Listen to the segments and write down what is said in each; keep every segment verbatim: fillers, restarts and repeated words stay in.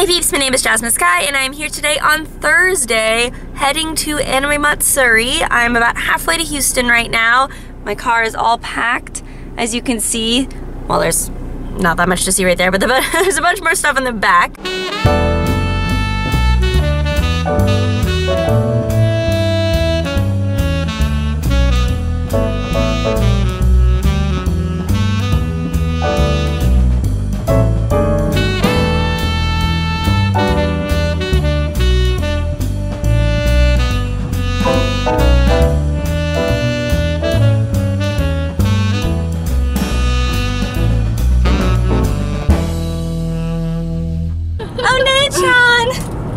Hey peeps, my name is Jasmine Skye and I'm here today on Thursday heading to Anime Matsuri. I'm about halfway to Houston right now. My car is all packed, as you can see. Well, there's not that much to see right there, but the, there's a bunch more stuff in the back.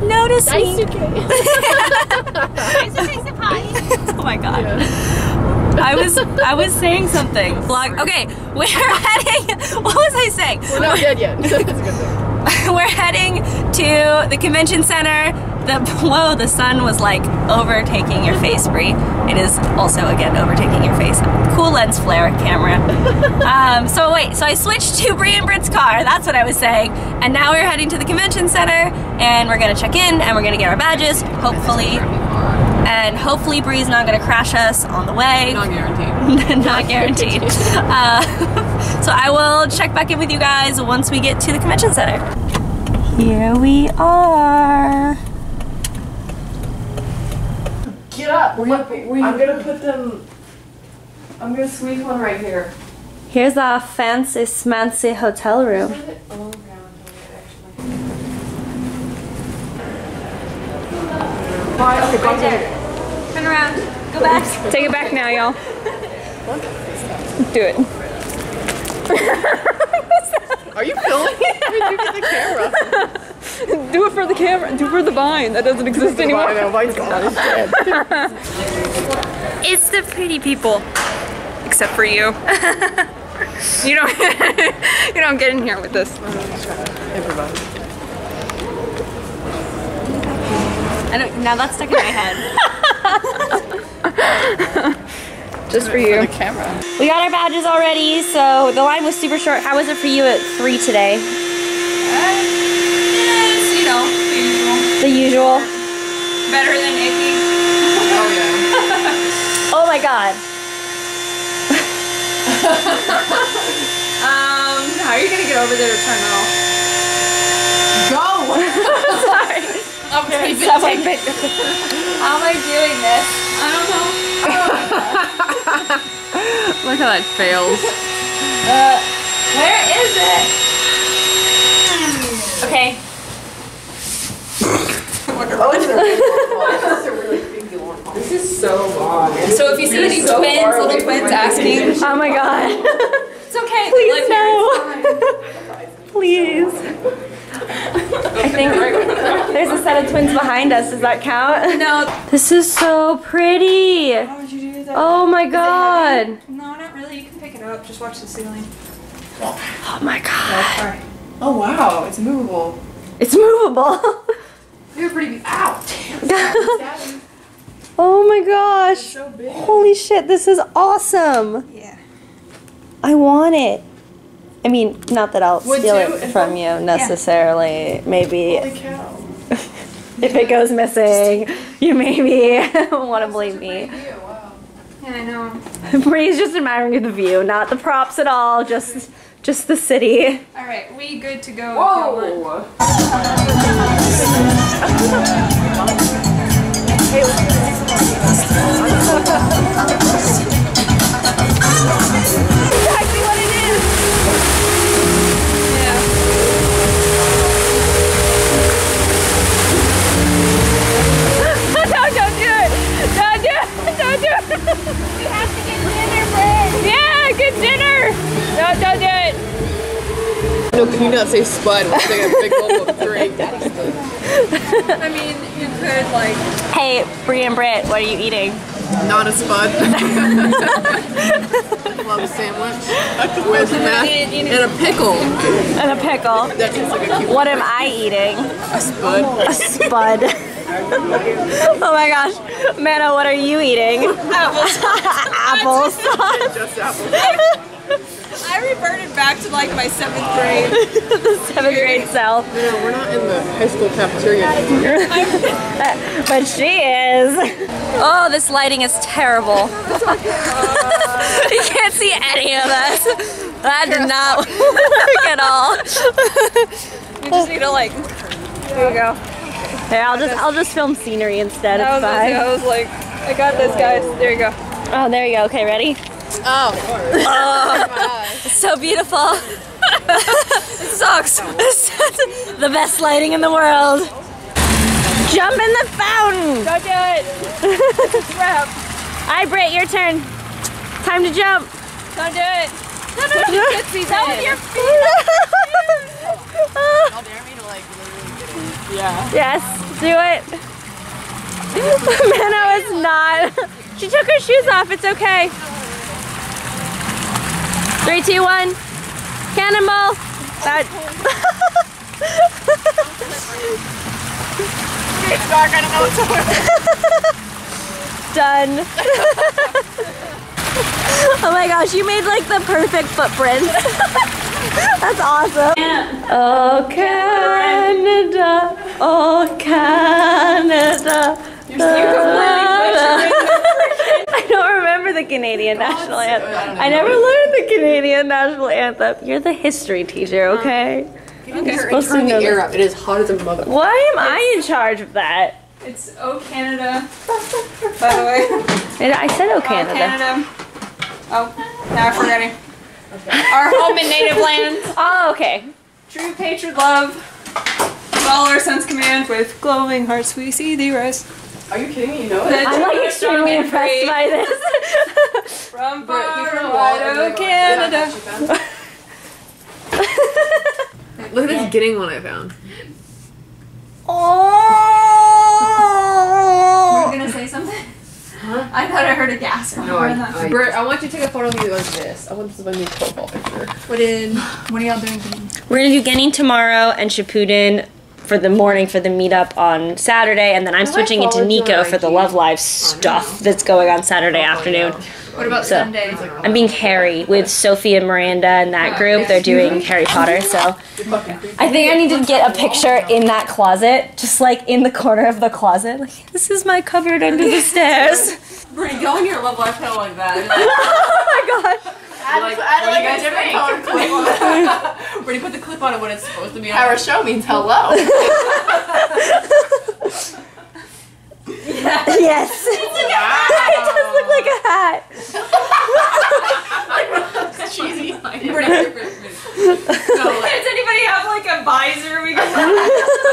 Notice nice me. Oh my god. Yeah. I was I was saying something. Vlog. Okay, we're heading. What was I saying? We're not dead yet. That's a good thing. We're heading to the convention center. The whoa, the sun was like overtaking your face, Brie. It is also again overtaking your face. Cool lens flare camera. um, so wait, so I switched to Brie and Britt's car. That's what I was saying. And now we're heading to the convention center, and we're gonna check in, and we're gonna get our badges, hopefully. And hopefully Brie's not gonna crash us on the way. Not guaranteed. Not guaranteed. uh, so I will check back in with you guys once we get to the convention center. Here we are. Get up! Were you, were you, I'm gonna put them. I'm gonna squeeze one right here. Here's our fancy, smancy hotel room. Just let it all around here, actually. Right there. Turn around. Go back. Take it back now, y'all. Do it. Are you filming? Did you get the camera? Do it for the camera. Do it for the vine. That doesn't exist anymore. I know, mine's gone. It's dead. It's the pretty people. Except for you. you don't you don't get in here with this. Improvise. I don't, now that's stuck in my head. Just for you. For the camera. We got our badges already, so the line was super short. How was it for you at three today? All right. The usual. Better than Nikki. Oh yeah. Oh my god. um, how are you gonna get over there to turn off? Go! Sorry. I'm gonna stop my bit. How am I doing this? I don't know. Oh, look how that fails. Uh, where is it? Okay. This is so long. So if you see any so twins, little twins asking, oh my god. It's okay. Please no. Please. I think there's a set of twins behind us. Does that count? No. This is so pretty. How would you do that? Oh my god. No, not really. You can pick it up. Just watch the ceiling. Oh my god. Oh wow. It's movable. It's movable. You're pretty out. Oh my gosh. So big. Holy shit, this is awesome. Yeah. I want it. I mean, not that I'll Would steal you, it from you necessarily. Yeah. Maybe. Holy cow. If yeah. it goes missing, you maybe want to believe me. Wow. Yeah, I know. Bree's just admiring the view, not the props at all, just just the city. All right, we good to go. Whoa. Hey, exactly what it is. Yeah. No, don't do it. Don't do it. Don't do it. We have to get dinner first. Yeah, good dinner. No, don't do it. No, can you not say spud? We'll say a big gulp of drink. I mean, you could like... Hey, Brie and Britt, what are you eating? Not a spud. Love sandwich with mac and a pickle. And a pickle. That tastes like a cucumber. What am I eating? A spud. A spud. Oh my gosh. Manna, what are you eating? Apple sauce. Apple sauce. Just apple sauce. I reverted back to like my seventh grade. The seventh grade self. No, we're not in the high school cafeteria. But she is. Oh, this lighting is terrible. You can't see any of us. That did not work at all. You just need to like. There we go. Here, I'll just I'll just film scenery instead. It's fine. I was like, I got this, guys. There you go. Oh, there you go. Okay, ready? Oh. Oh. It's so beautiful. It sucks. The best lighting in the world. Jump in the fountain. Don't do it. It's a wrap. All right, Britt, your turn. Time to jump. Don't do it. No, no, no. Your feet. That was your feet. Don't dare me to like literally get it. Yeah. Yes, do it. Manna is not. She took her shoes off. It's okay. Three, two, one. Cannonball. That. It's dark. I don't know what's going on. Done. Oh my gosh, you made like the perfect footprint. That's awesome. Yeah. Oh Canada, oh Canada. You're I don't remember the Canadian national anthem. I never learned the Canadian national anthem. You're the history teacher, okay? You're okay. supposed to know the air up. It is hot as a mother. Why am it's, I in charge of that? It's O Canada. By the way, it, I said O Canada. Oh, Canada. Oh, now I'm forgetting. Our home and native land. Oh, okay. True patriot love. Follow our son's command with glowing hearts. We see thee rise. Are you kidding me? You know it? I'm like extremely impressed by this. From far away, Canada. Look at this getting one I found. Oh! Were you gonna say something? Huh? I thought I heard a gasp. No, I, I, I, Britt, I want you to take a photo of you like this. I want this to be a football picture. What did? What are y'all doing? We're gonna do Genin tomorrow and Shippuden for the morning for the meetup on Saturday, and then I'm How switching into Nico for the Love Live stuff that's going on Saturday oh, afternoon. Yeah. What about so, Sunday? I'm being Harry with Sophie and Miranda and that group. They're doing Harry Potter, so I think I need to get a picture in that closet, just like in the corner of the closet. Like, this is my cupboard under the stairs. Britt, go in your Love Live pillow like that. Oh my gosh. Add like, add like a different color clip on. Where do you put the clip on it when it's supposed to be on? Our show means hello. Yeah. Yes. It's like a hat. Wow. It does look like a hat. It's cheesy. So, like, does anybody have like a visor? We can. I'm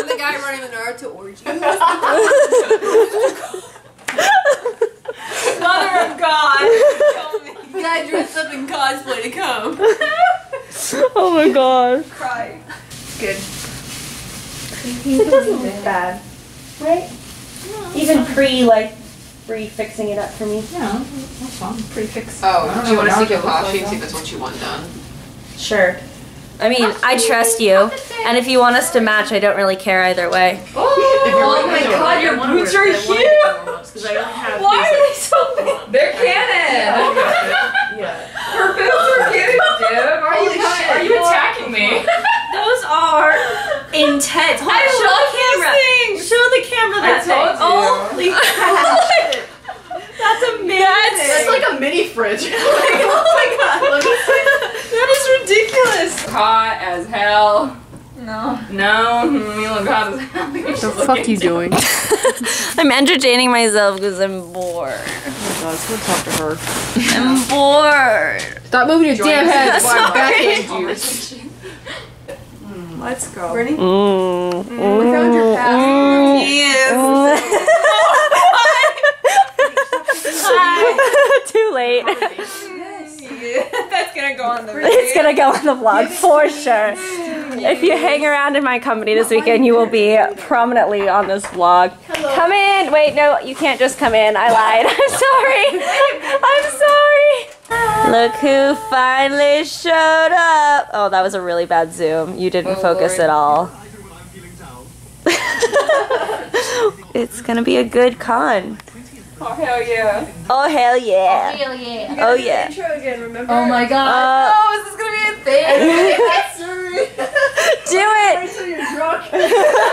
the guy running the Naruto orgy. Mother of God. I dressed up in cosplay to come. Oh my god. Cry. Good. It doesn't look bad, right? No, even pre, like, pre-fixing it up for me. Yeah, that's fine. Pre-fix. Oh, do you want to see Kapashi and see if that's what you want done? Sure. I mean, I trust you, and if you want us to match, I don't really care either way. Oh, oh my god, your boots are huge! Why are they so big? They're canon! Her boobs are huge, dude. Are Holy you shit. Are you attacking me? Those are intense. Hold I show love the camera. These show the camera that thing. Holy crap! That's amazing. That's, that's like a mini fridge. Like, oh my god! That is ridiculous. Hot as hell. No. No. You look hot as hell. What the fuck you doing? I'm entertaining myself because I'm bored. Let's go talk to her. I'm bored. Stop moving your damn head. I'm back into you. Mm, let's go. Ready? Mm, mm, we found your path. Mm, yes. Mm. Hi. Too late. Yes. That's gonna go on the vlog. It's gonna go on the vlog for sure. If you hang around in my company this weekend, you will be prominently on this vlog. Hello. Come in. Wait, no, you can't just come in. I lied. I'm sorry. I'm sorry. Look who finally showed up. Oh, that was a really bad zoom. You didn't oh, focus Lord. At all. It's gonna be a good con. Oh hell yeah. Oh hell yeah. Oh hell yeah. Oh yeah. Intro again, remember? Oh my god. Uh, oh, is this gonna be thing. Anime Matsuri. Do it. Make sure you're drunk.